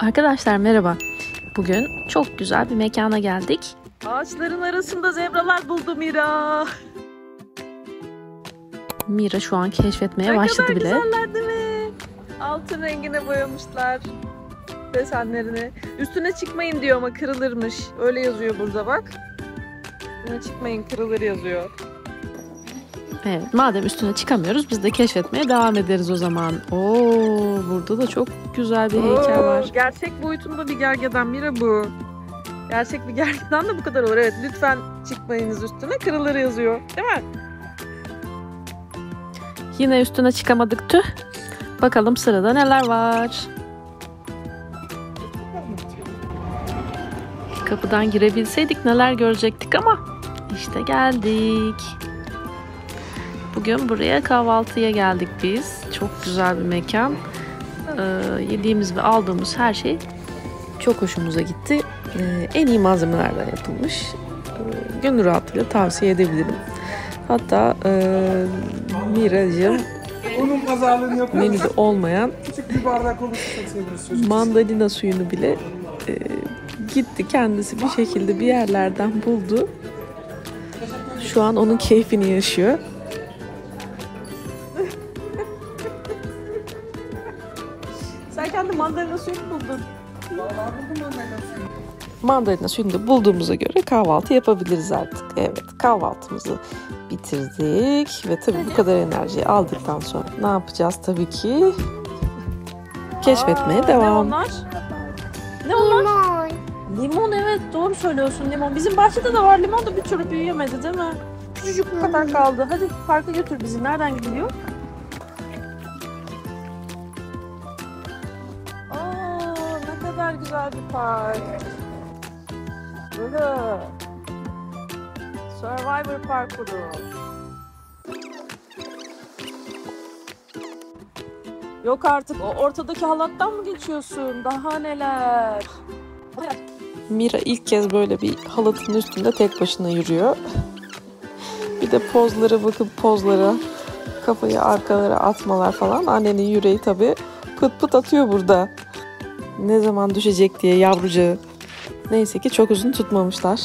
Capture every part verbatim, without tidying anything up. Arkadaşlar merhaba. Bugün çok güzel bir mekana geldik. Ağaçların arasında zebralar buldu Mira. Mira şu an keşfetmeye ne başladı bile. Ne kadar güzeller değil mi? Altın rengine boyamışlar desenlerini. Üstüne çıkmayın diyor ama kırılırmış. Öyle yazıyor burada bak. Üstüne çıkmayın kırılır yazıyor. Evet, madem üstüne çıkamıyoruz biz de keşfetmeye devam ederiz o zaman. Oo, burada da çok güzel bir heykel Oo, var. Gerçek boyutunda bir gergedan Mira bu. Gerçek bir gergedan da bu kadar olur. Evet, lütfen çıkmayınız üstüne kırılır yazıyor. Değil mi? Yine üstüne çıkamadık tüh. Bakalım sırada neler var. Kapıdan girebilseydik neler görecektik ama işte geldik. Bugün buraya kahvaltıya geldik biz. Çok güzel bir mekan. Ee, yediğimiz ve aldığımız her şey çok hoşumuza gitti. Ee, en iyi malzemelerden yapılmış. Ee, gönül rahatlığıyla tavsiye edebilirim. Hatta e, Miracığım menüde olmayan mandalina suyunu bile e, gitti kendisi bir şekilde bir yerlerden buldu. Şu an onun keyfini yaşıyor. Sen kendi mandalina suyunu buldun. Vallahi buldum mandalina suyunu. Mandalina suyunu da bulduğumuza göre kahvaltı yapabiliriz artık. Evet, kahvaltımızı bitirdik ve tabii bu kadar enerjiyi aldıktan sonra ne yapacağız tabii ki? Keşfetmeye Aa, devam. Ne onlar? Ne onlar? Limon. Limon evet doğru söylüyorsun limon. Bizim bahçede de var limon da bir türlü büyüyemedi değil mi? Küçücük bu kadar kaldı. Hadi parka götür bizi. Nereden gidiyor? Güzel bir park. Burada. Survivor parkuru. Yok artık o ortadaki halattan mı geçiyorsun? Daha neler? Mira ilk kez böyle bir halatın üstünde tek başına yürüyor. Bir de pozlara bakıp pozlara kafayı arkalara atmalar falan. Annenin yüreği tabii pıt pıt atıyor burada. Ne zaman düşecek diye yavrucağı. Neyse ki çok uzun tutmamışlar.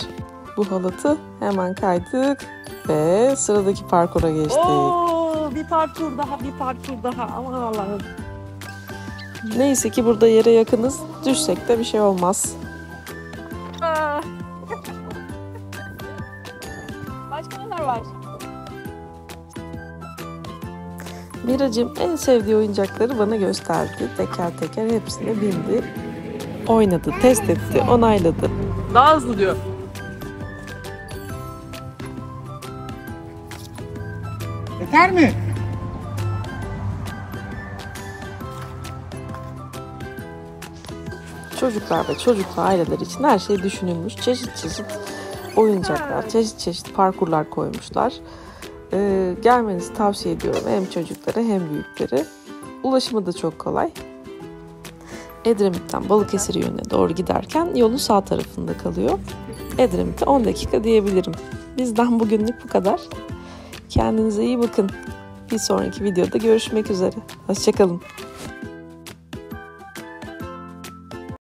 Bu halatı hemen kaydık ve sıradaki parkura geçtik. Oo, bir parkur daha, bir parkur daha. Aman Allah'ım. Neyse ki burada yere yakınız. Düşsek de bir şey olmaz. Başka neler var? Miracığım en sevdiği oyuncakları bana gösterdi. Teker teker hepsine bindi. Oynadı, test etti, onayladı. Daha hızlı diyor. Yeter mi? Çocuklar ve çocuklu aileler için her şey düşünülmüş. Çeşit çeşit oyuncaklar, çeşit çeşit parkurlar koymuşlar. Ee, gelmenizi tavsiye ediyorum hem çocuklara hem büyüklere. Ulaşımı da çok kolay. Edremit'ten Balıkesir yönüne doğru giderken yolun sağ tarafında kalıyor. Edremit'e on dakika diyebilirim. Bizden bugünlük bu kadar. Kendinize iyi bakın. Bir sonraki videoda görüşmek üzere. Hoşçakalın.